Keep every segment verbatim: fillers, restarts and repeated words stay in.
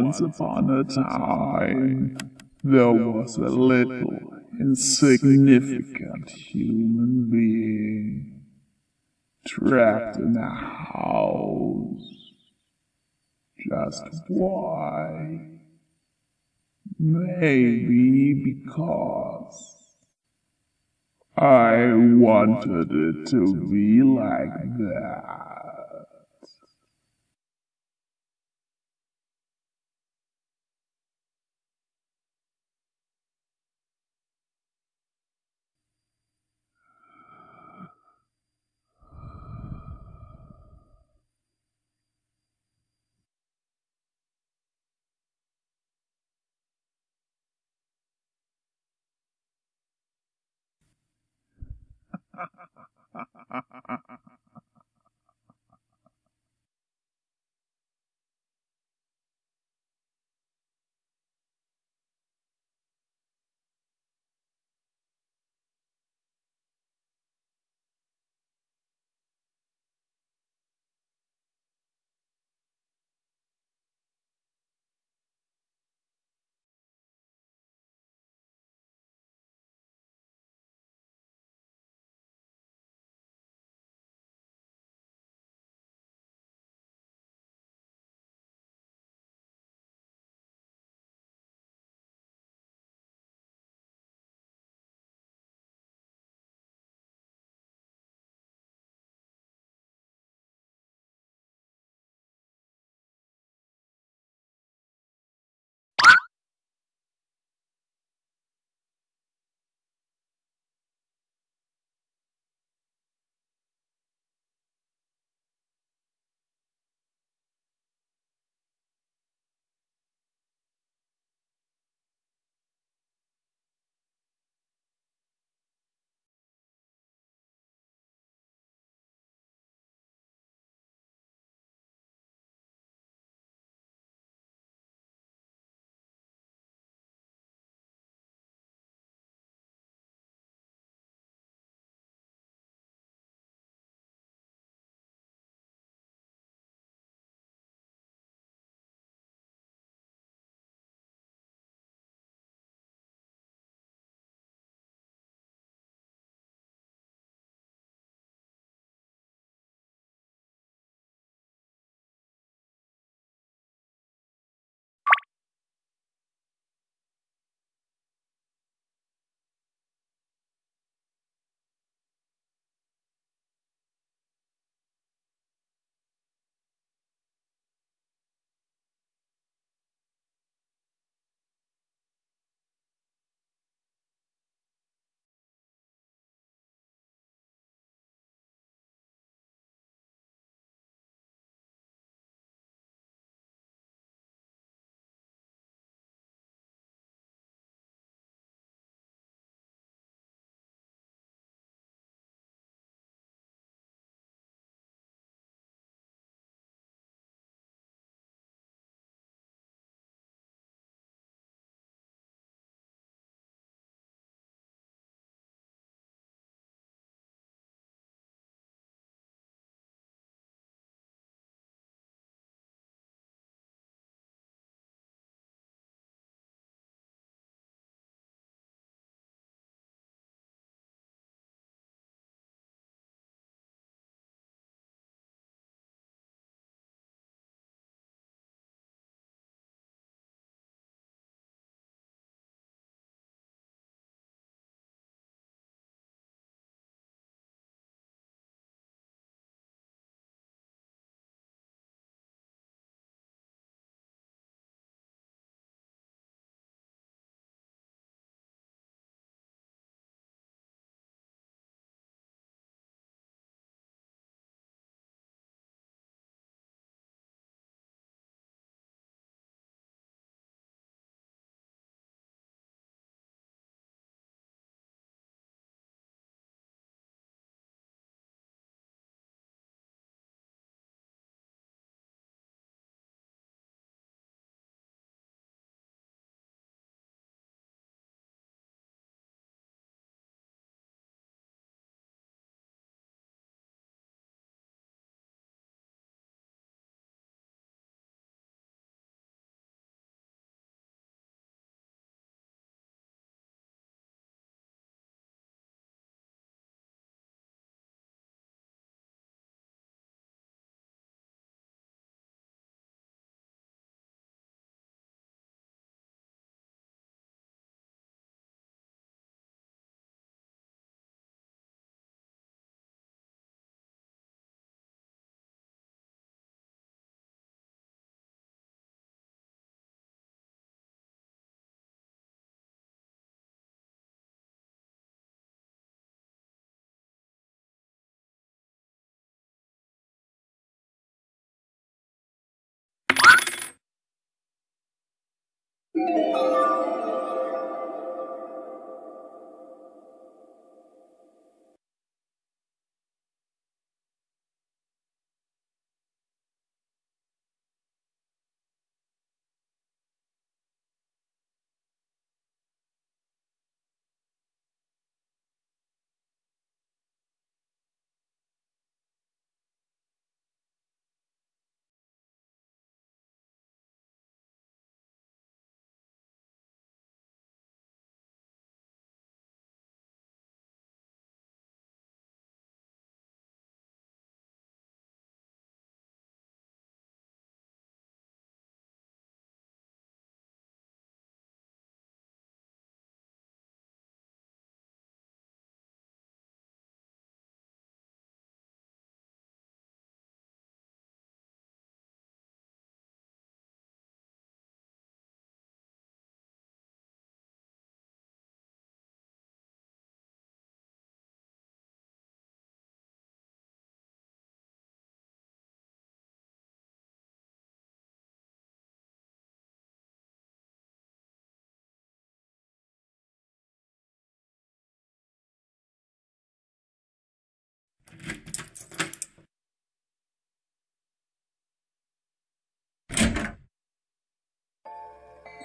Once upon a time, there was a little insignificant human being trapped in a house. Just why? Maybe because I wanted it to be like that.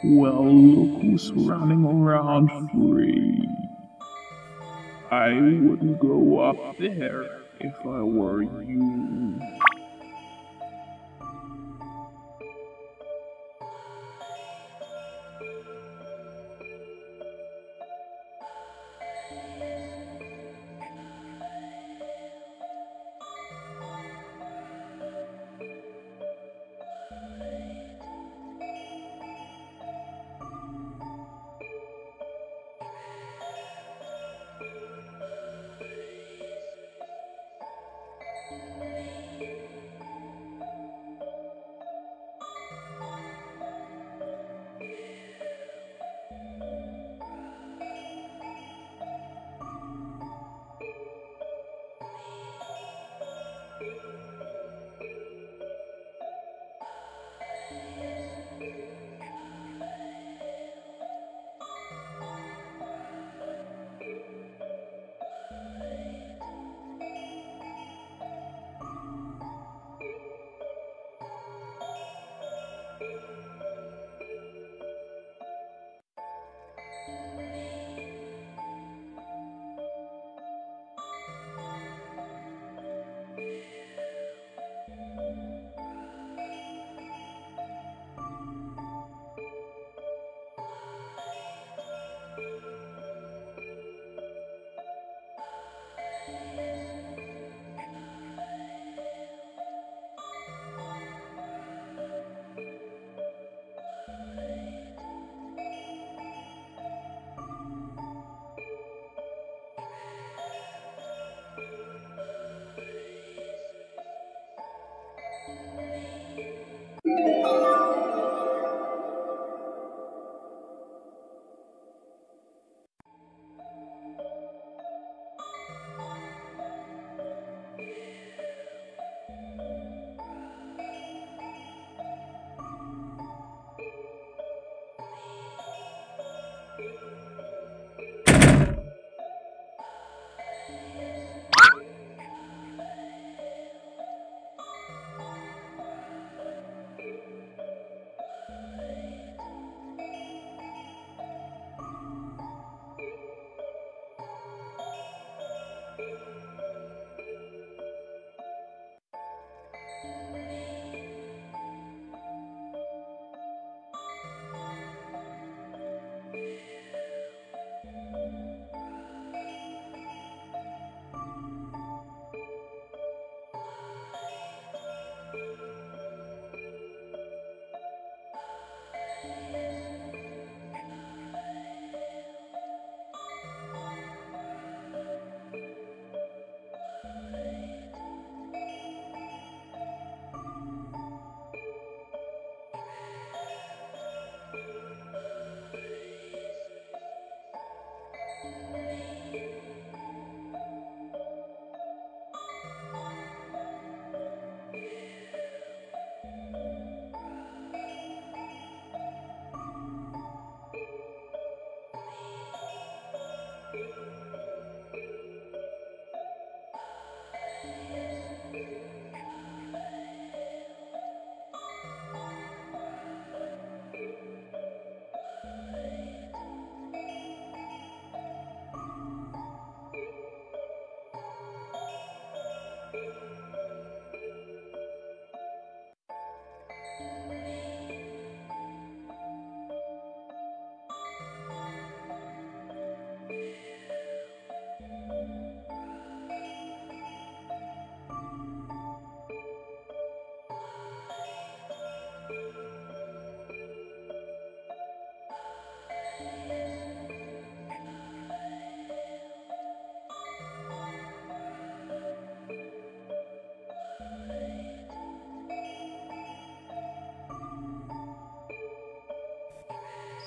Well, look who's running around free. I wouldn't go up there if I were you.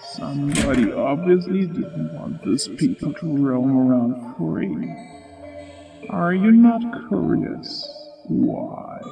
Somebody obviously didn't want this people to roam around free. Are you not curious why?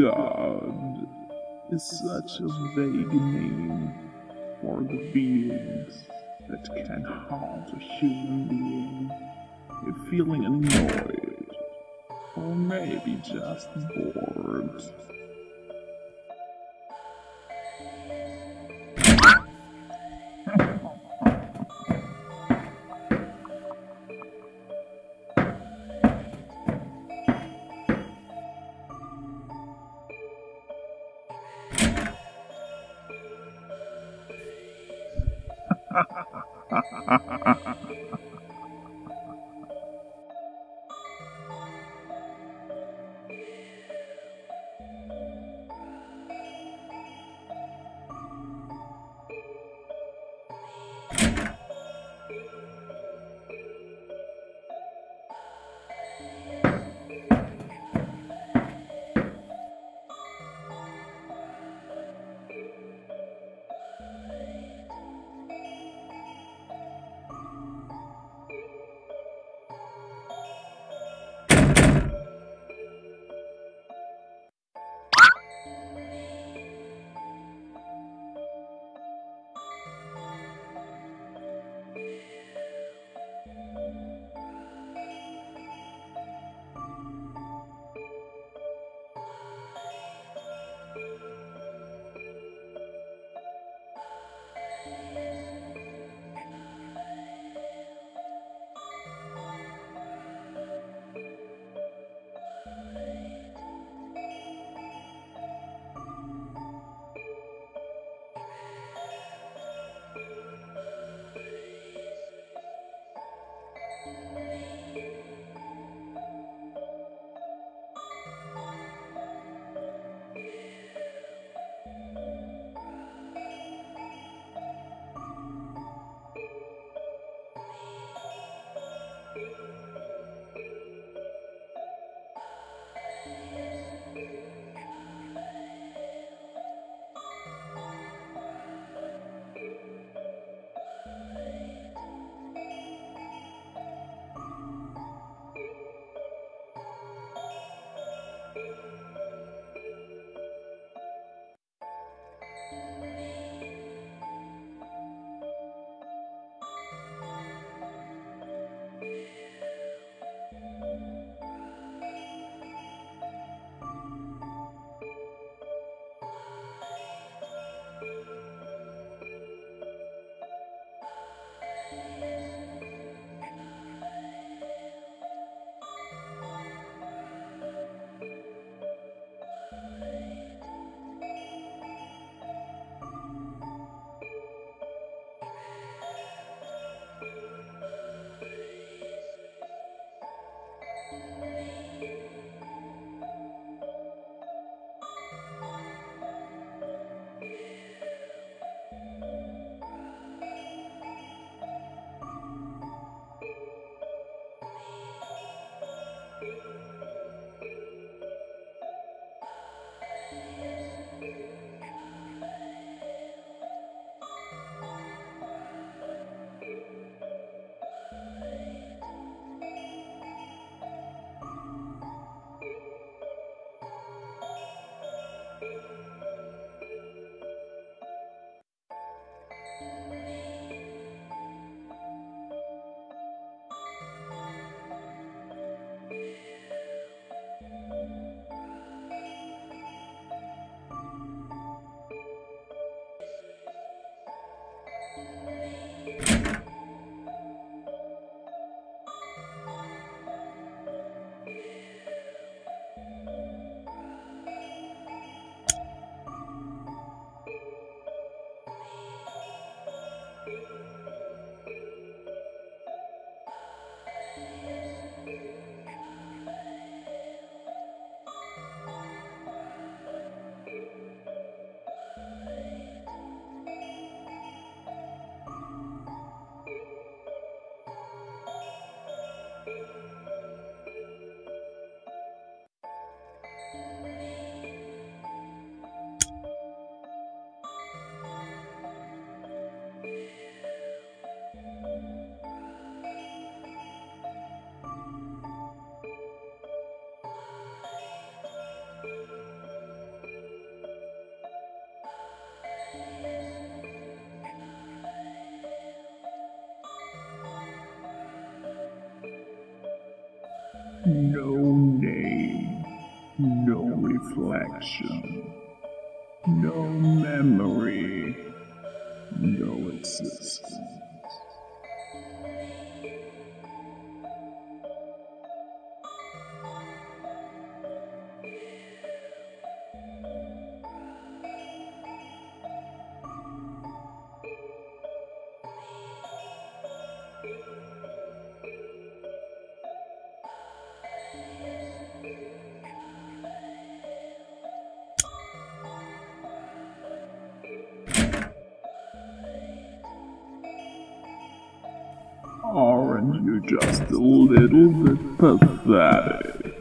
God is such a vague name for the beings that can haunt a human being if feeling annoyed or maybe just bored. No name, no reflection, no memory, no existence. Aren't you just a little bit pathetic?